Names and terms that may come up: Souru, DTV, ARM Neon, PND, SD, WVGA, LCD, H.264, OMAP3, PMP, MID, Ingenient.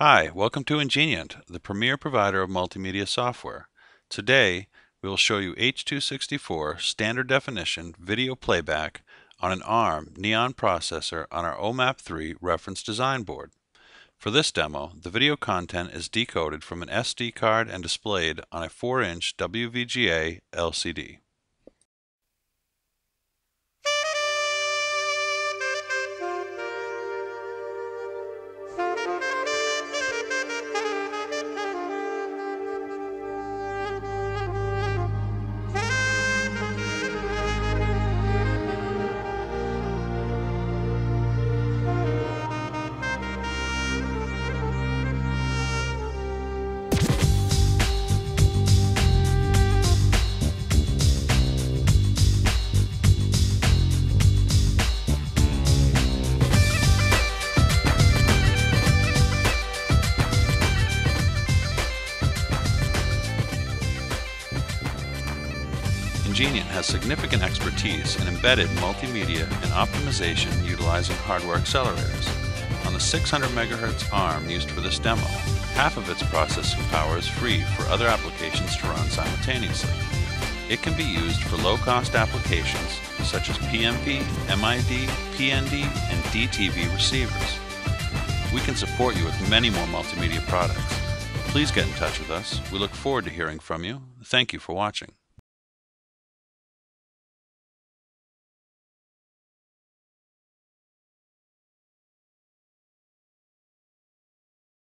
Hi, welcome to Ingenient, the premier provider of multimedia software. Today, we will show you H.264 standard definition video playback on an ARM Neon processor on our OMAP3 reference design board. For this demo, the video content is decoded from an SD card and displayed on a 4-inch WVGA LCD. Ingenient has significant expertise in embedded multimedia and optimization utilizing hardware accelerators. On the 600 MHz ARM used for this demo, half of its processing power is free for other applications to run simultaneously. It can be used for low-cost applications such as PMP, MID, PND, and DTV receivers. We can support you with many more multimedia products. Please get in touch with us. We look forward to hearing from you. Thank you for watching.